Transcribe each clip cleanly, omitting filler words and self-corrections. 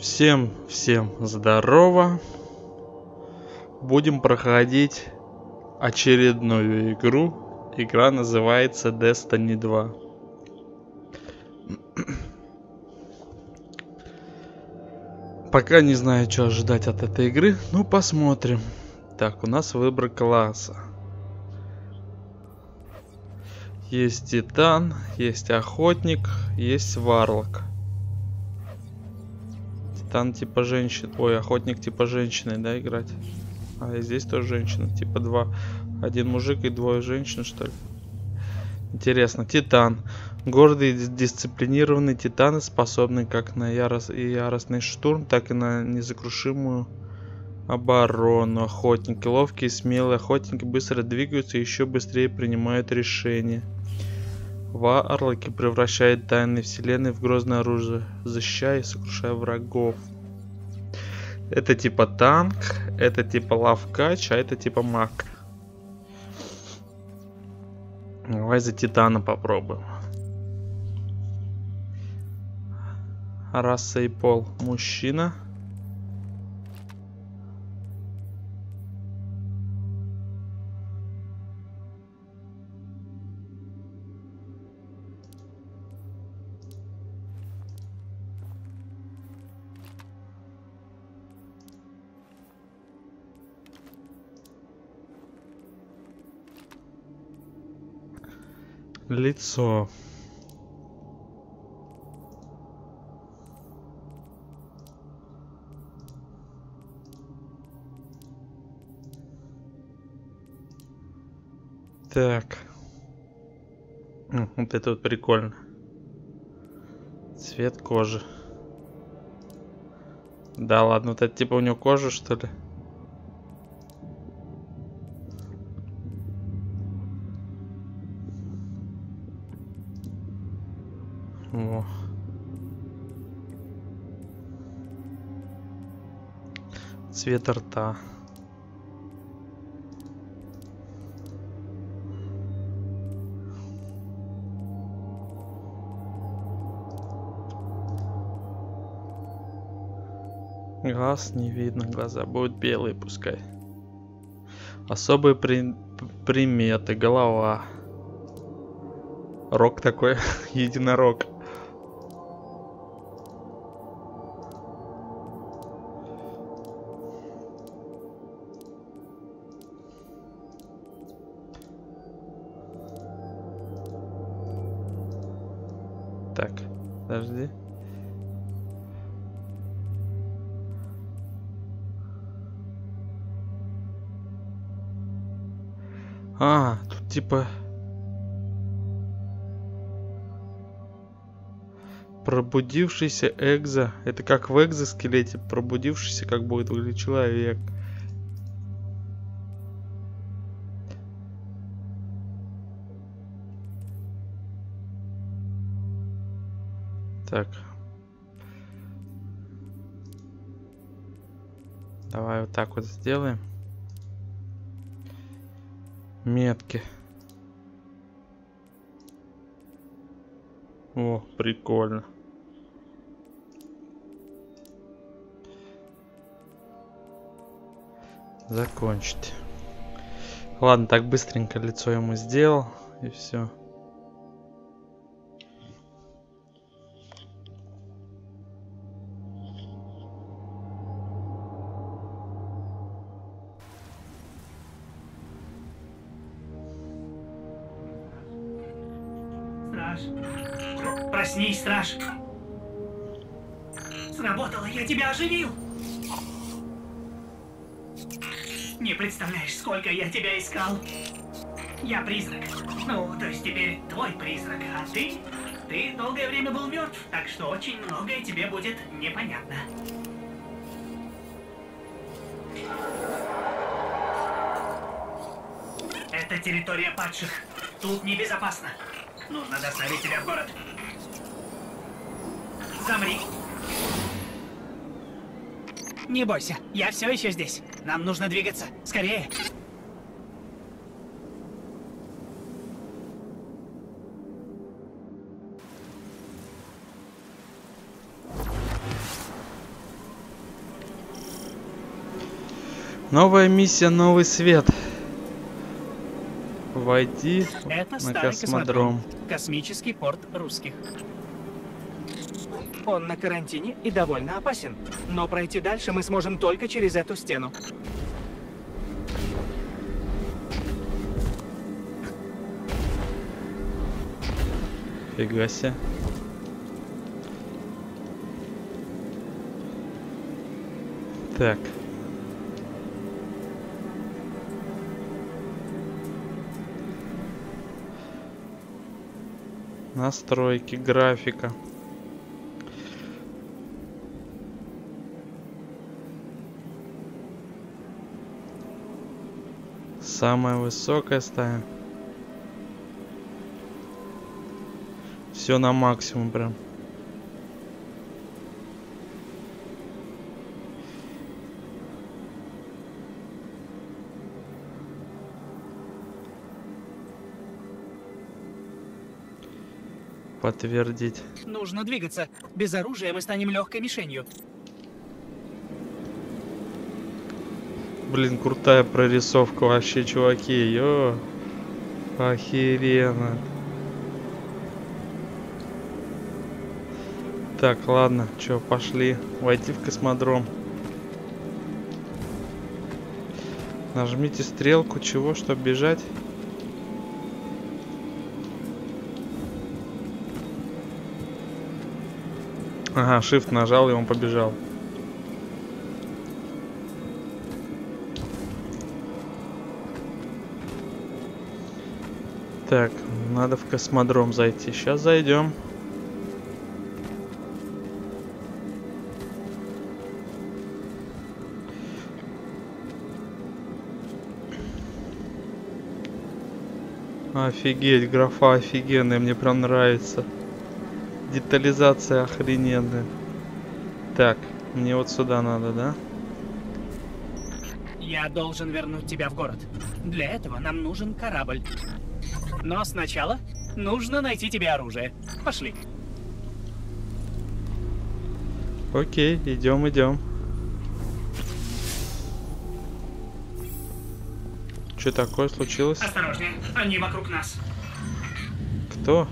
Всем здорово. Будем проходить очередную игру. Игра называется Destiny 2. Пока не знаю, что ожидать от этой игры. Ну, посмотрим. Так, у нас выбор класса. Есть титан, есть охотник, есть варлок. Титан типа женщин. Ой, охотник типа женщины, да, играть? А и здесь тоже женщина. Типа два. Один мужик и двое женщин, что ли? Интересно. Титан. Гордый и дисциплинированный титан, способный как на яростный штурм, так и на несокрушимую оборону. Охотники ловкие, смелые охотники быстро двигаются и еще быстрее принимают решения. Варлоки превращают тайны вселенной в грозное оружие, защищая и сокрушая врагов. Это типа танк, это типа лавкач, а это типа маг. Давай за титана попробуем. Раса и пол. Мужчина. Лицо. Так. Вот это вот прикольно. Цвет кожи. Да ладно, вот это типа у него кожа, что ли? О. Цвет рта. Глаз не видно, глаза будут белые, пускай. Особые приметы. Голова. Рог такой, единорог. Так, подожди. А, тут типа пробудившийся экзо. Это как в экзоскелете. Пробудившийся, как будет выглядеть человек. Так. Давай вот так вот сделаем. Метки. О, прикольно. Закончить. Ладно, так быстренько лицо ему сделал. И все. Проснись, страж. Сработало, я тебя оживил. Не представляешь, сколько я тебя искал. Я призрак. Ну, то есть теперь твой призрак. А ты? Ты долгое время был мертв, так что очень многое тебе будет непонятно. Это территория падших. Тут небезопасно. Нужно доставить тебя в город. Замри. Не бойся, я все еще здесь. Нам нужно двигаться. Скорее. Новая миссия, новый свет. Войди на космодром. Космический порт русских. Он на карантине и довольно опасен. Но пройти дальше мы сможем только через эту стену. Фига себе. Так. Настройки, графика. Самая высокая ставим. Все на максимум прям. Подтвердить. Нужно двигаться. Без оружия мы станем легкой мишенью. Блин, крутая прорисовка вообще, чуваки. Йо. Охеренно. Так, ладно, чё, пошли. Войти в космодром. Нажмите стрелку, чего, чтобы бежать. Ага, Shift нажал, и он побежал. Так, надо в космодром зайти. Сейчас зайдем. Офигеть, графа офигенная, мне прям нравится. Детализация охрененная. Так, мне вот сюда надо, да? Я должен вернуть тебя в город. Для этого нам нужен корабль. Но сначала нужно найти тебе оружие. Пошли. Окей, идем, идем. Что такое случилось? Осторожнее, они вокруг нас. Кто?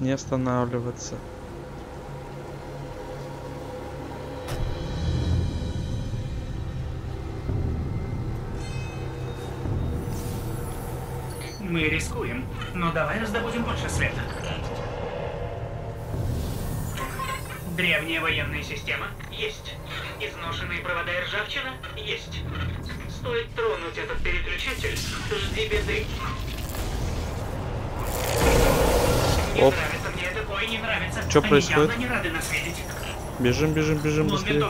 Не останавливаться. Мы рискуем, но давай раздобудем больше света. Древняя военная система есть. Изношенные провода и ржавчина есть. Стоит тронуть этот переключатель, жди беды. Оп. Что происходит? Бежим, бежим, бежим быстрее.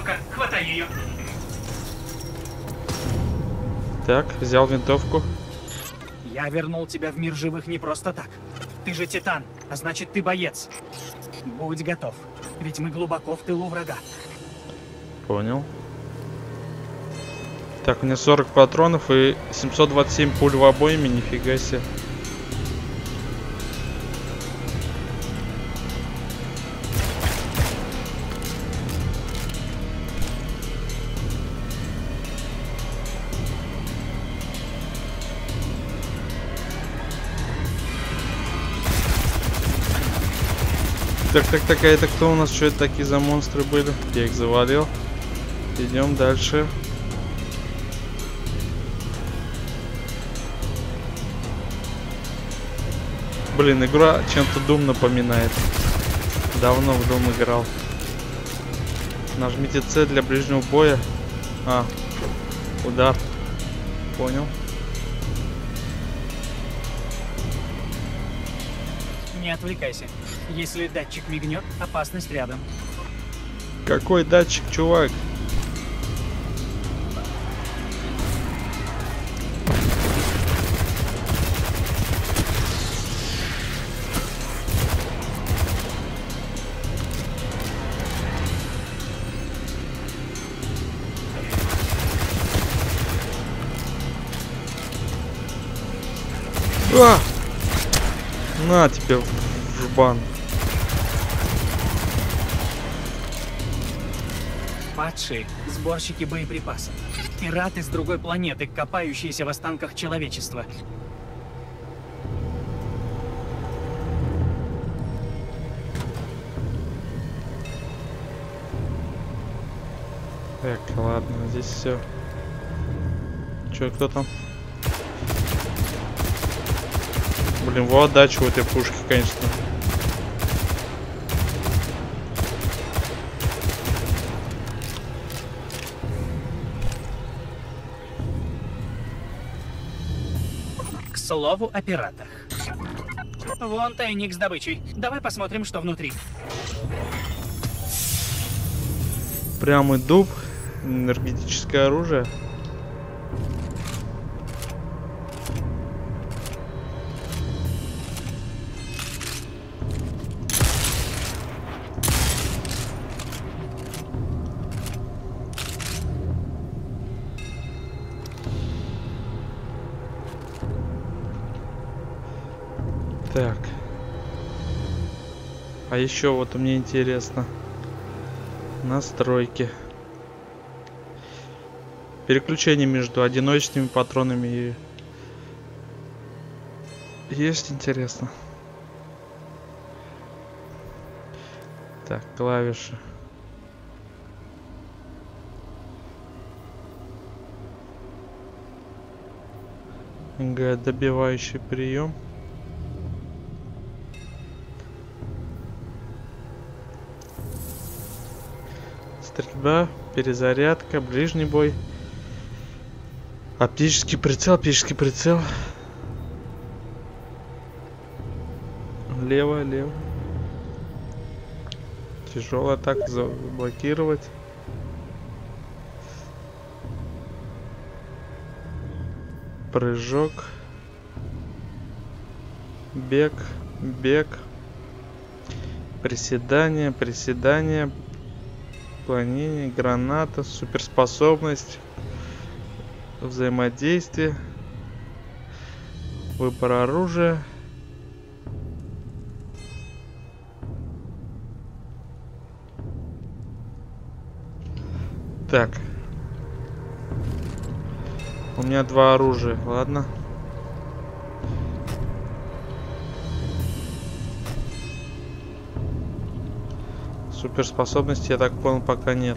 Так, взял винтовку. Я вернул тебя в мир живых не просто так. Ты же титан, а значит ты боец. Будь готов, ведь мы глубоко в тылу врага. Понял. Так, у меня 40 патронов и 727 пуль в обойме, нифига себе. Так, а это кто у нас? Что это такие за монстры были? Я их завалил. Идем дальше. Блин, игра чем-то Doom напоминает. Давно в Doom играл. Нажмите C для ближнего боя. А, удар. Понял. Не отвлекайся. Если датчик мигнет, опасность рядом. Какой датчик, чувак? А! На тебе в жбан. Падшие — сборщики боеприпасов. Пираты с другой планеты, копающиеся в останках человечества. Так, ладно, здесь все. Че, кто там? Блин, вот отдача у этой пушки, конечно. К слову о пиратах. Вон тайник с добычей. Давай посмотрим, что внутри. Прямый дуб. Энергетическое оружие. Так. А еще вот мне интересно. Настройки. Переключение между одиночными патронами и... Есть интересно. Так, клавиши. Добивающий прием. Стрельба, перезарядка, ближний бой. Оптический прицел, Лево, Тяжело так заблокировать. Прыжок. Бег, Приседание, Планение, граната, суперспособность. Взаимодействие. Выбор оружия. Так. У меня два оружия, ладно. Суперспособности, я так понял, пока нет.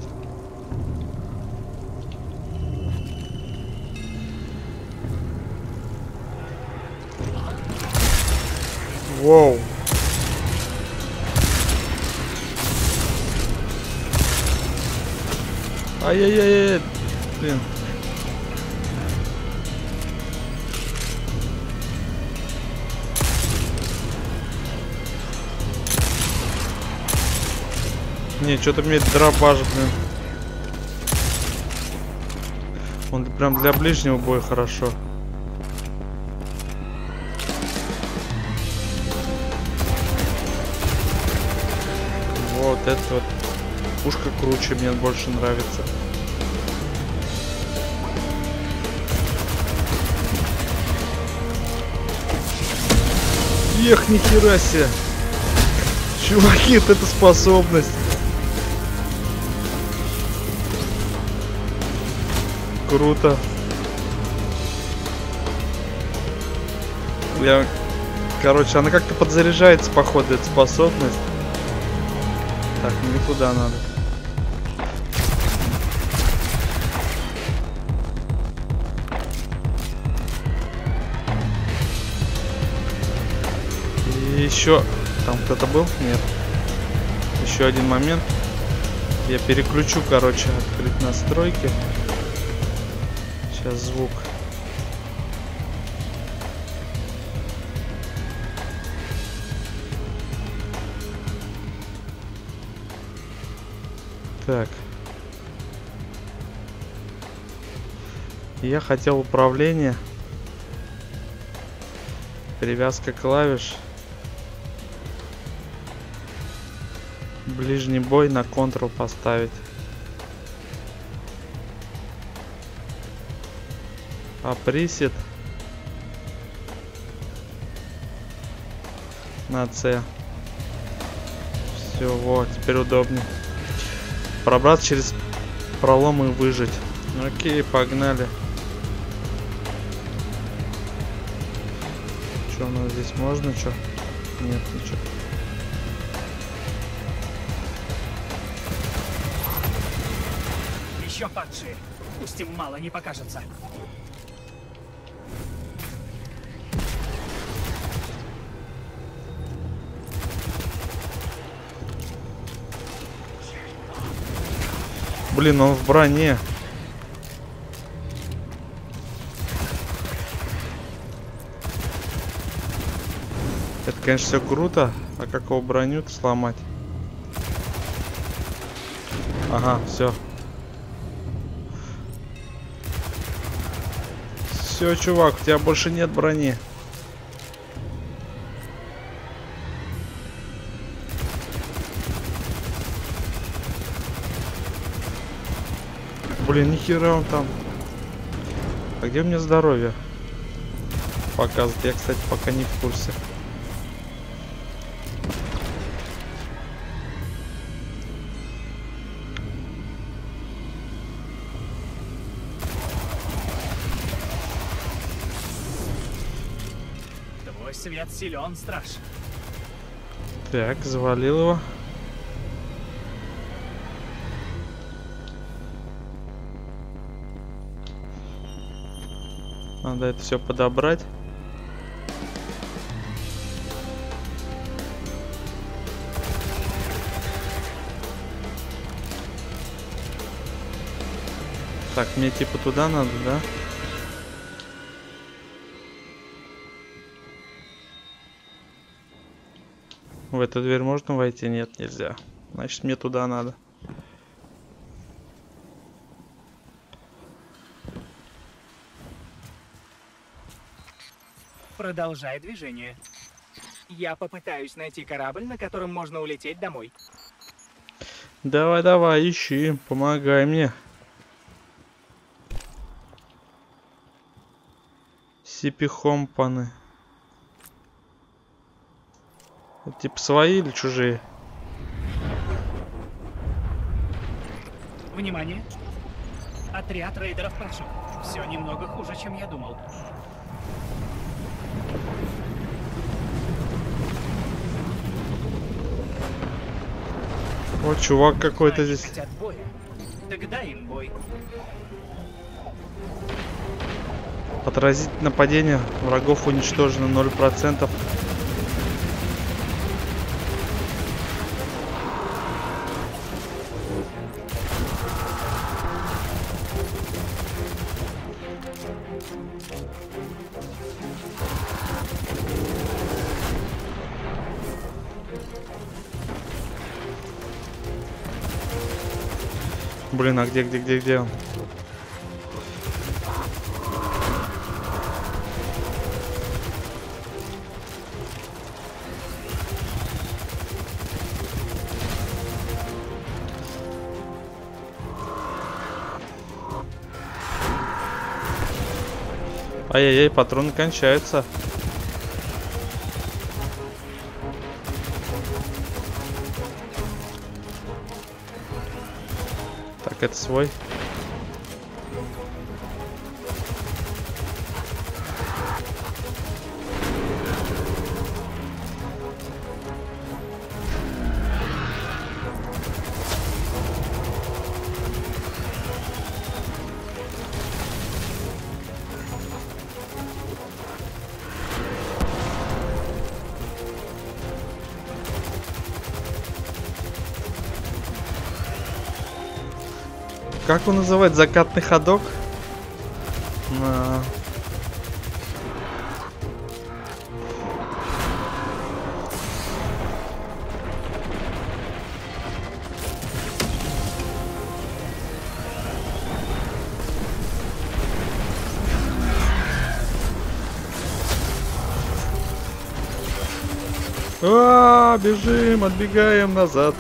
Воу. Ай-яй-яй-яй. Блин. Не, что-то мне дробажит, блин. Он прям для ближнего боя хорошо. Вот эта вот пушка круче, мне больше нравится. Ех, нихера себе. Чуваки, вот это способность. Круто. Я... Короче, она как-то подзаряжается, походу, эта способность. Так, мне куда надо? И еще... Там кто-то был? Нет. Еще один момент. Я переключу, короче, открыть настройки. Сейчас звук. Так. Я хотел управление. Привязка клавиш. Ближний бой на Ctrl поставить. А присед на C. Все, вот, теперь удобнее. Пробраться через проломы выжить. Окей, погнали. Что у нас здесь можно? Что? Нет, ничего. Еще падшие. Пусть им мало не покажется. Блин, он в броне. Это, конечно, все круто. А как его броню-то сломать? Ага, все. Все, чувак, у тебя больше нет брони. Блин, нихера он там. А где у меня здоровье? Показывает. Я, кстати, пока не в курсе. Твой свет силен, страж. Так, завалил его. Надо это все подобрать. Так, мне типа туда надо, да? В эту дверь можно войти? Нет, нельзя. Значит, мне туда надо. Продолжай движение. Я попытаюсь найти корабль, на котором можно улететь домой. Давай, давай, ищи, помогай мне. Сипихомпаны. Это типа свои или чужие? Внимание! Отряд рейдеров прошел. Все немного хуже, чем я думал. О, чувак какой-то здесь. Тогда им бой. Отразить нападение. Врагов уничтожено 0%. Блин, а где он? Ай-яй-яй, патроны кончаются. Это свой. Как он называет? Закатный ходок? А-а-а, бежим, отбегаем назад.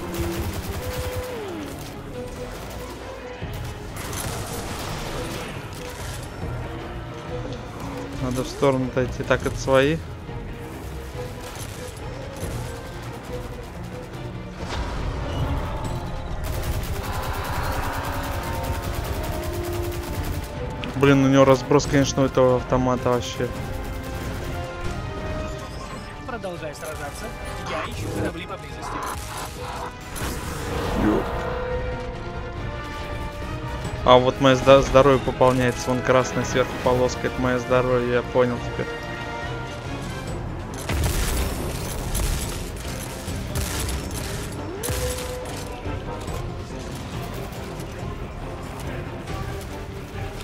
Надо в сторону дойти. Так, это свои. блин, у него разброс, конечно, у этого автомата вообще. Продолжай сражаться. Я ищу корабли поблизости. А вот мое здоровье пополняется. Вон красная сверху полоска. Это мое здоровье, я понял теперь.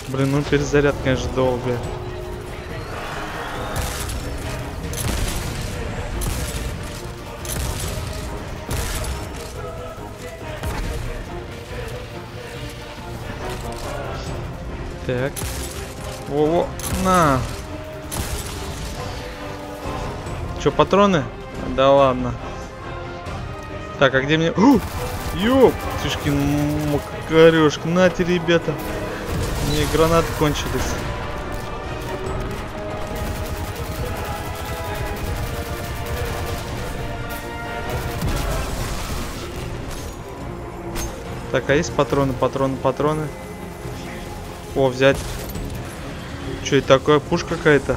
Блин, ну перезаряд, конечно, долгая. Так. Во-во. На. Че, патроны? Да ладно. Так, а где мне... Ёп! Тишкин макарёшка. Нате, ребята. Мне гранаты кончились. Так, а есть патроны, патроны? О, взять. Что это такое? Пушь какая-то.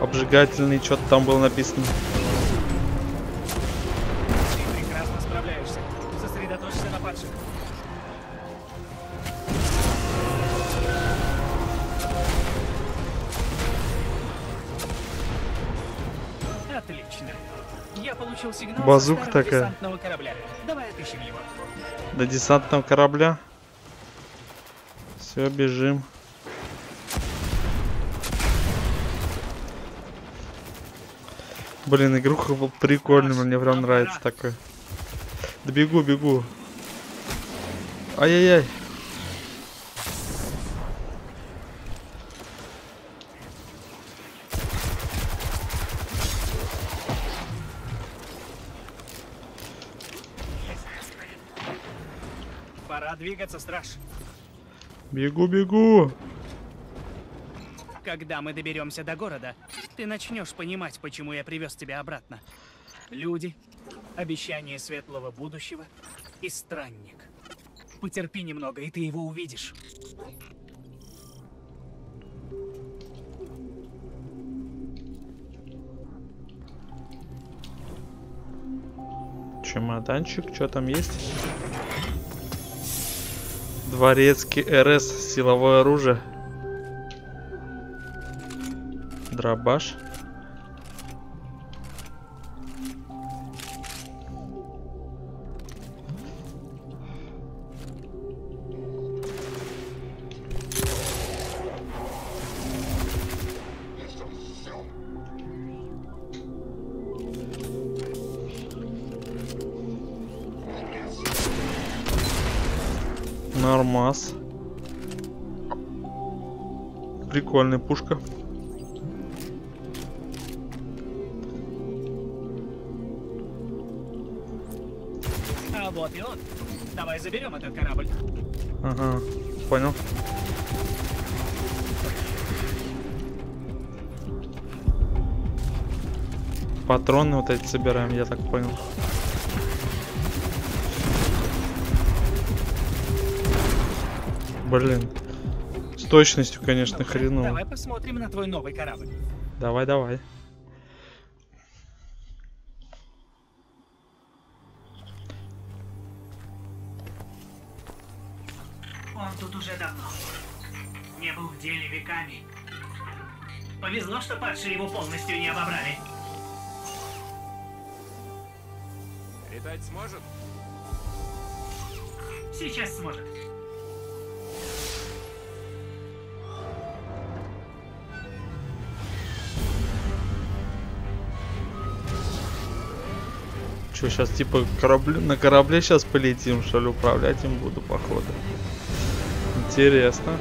Обжигательный, что-то там было написано. Ты прекрасно справляешься. Сосредоточься на падших. Отлично. Я получил сигнал. Базука такая. Десантного корабля. Давай отыщем его. До десантного корабля. Все, бежим. Блин, игруха была прикольная, мне прям нравится такое. Да бегу, бегу. Ай-яй-яй. Пора двигаться, страж. Бегу, бегу. Когда мы доберемся до города, ты начнешь понимать, почему я привез тебя обратно. Люди, обещание светлого будущего и странник. Потерпи немного, и ты его увидишь. Чемоданчик, что там есть? Дворецкий РС, силовое оружие. Дробаш. Нормас. Прикольная пушка. А вот и он. Давай заберем этот корабль. Ага, понял. Патроны вот эти собираем, я так понял. Блин, с точностью, конечно, хреново. Давай посмотрим на твой новый корабль. Давай, давай. Он тут уже давно. Не был в деле веками. Повезло, что падшие его полностью не обобрали. Летать сможет? Сейчас сможет. Что, сейчас типа на корабле сейчас полетим, что ли, управлять им буду, походу. Интересно.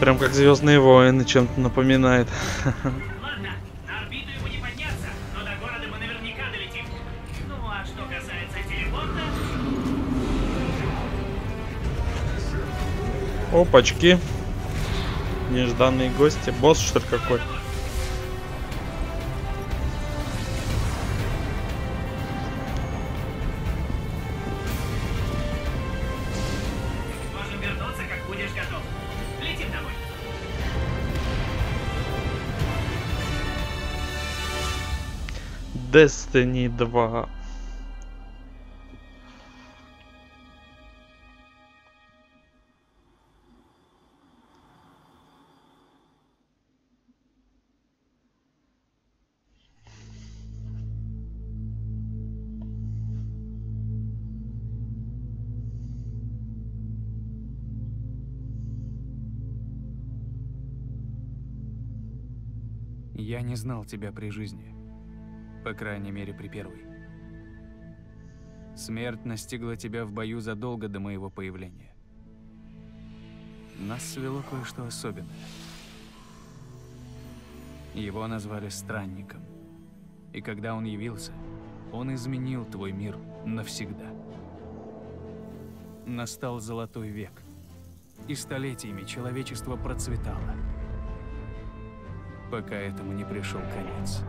Прям как Звездные войны чем-то напоминает. Ладно, на орбиту ему не подняться, но до города мы наверняка долетим. Ну а что касается телепорта... Опачки. Нежданные гости. Босс, что ли, какой-то? Destiny 2. Я не знал тебя при жизни, по крайней мере при первой. Смерть настигла тебя в бою задолго до моего появления. Нас свело кое-что особенное. Его назвали Странником, и когда он явился, он изменил твой мир навсегда. Настал Золотой век, и столетиями человечество процветало, пока этому не пришел конец.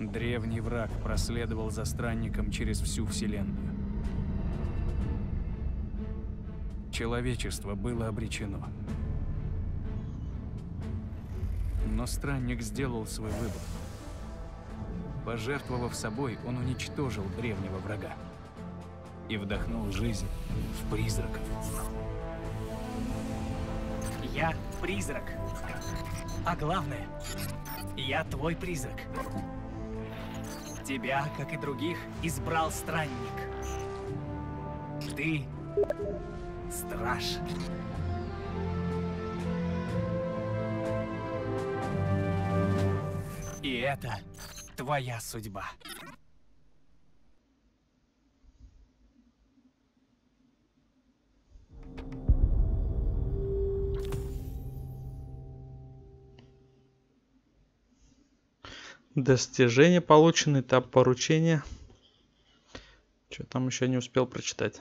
Древний враг проследовал за Странником через всю Вселенную. Человечество было обречено. Но Странник сделал свой выбор. Пожертвовав собой, он уничтожил древнего врага и вдохнул жизнь в призраков. Я призрак. А главное, я твой призрак. Тебя, как и других, избрал Странник. Ты страж. И это твоя судьба. Достижение получено, этап поручения. Что там еще не успел прочитать?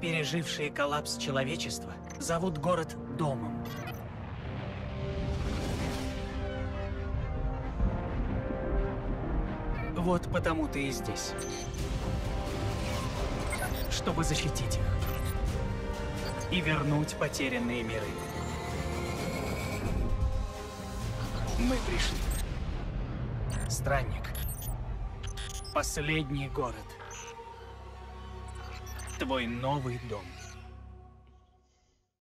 Пережившие коллапс человечества зовут город домом. Вот потому ты и здесь. Чтобы защитить их. И вернуть потерянные миры. Мы пришли. Странник. Последний город. Твой новый дом.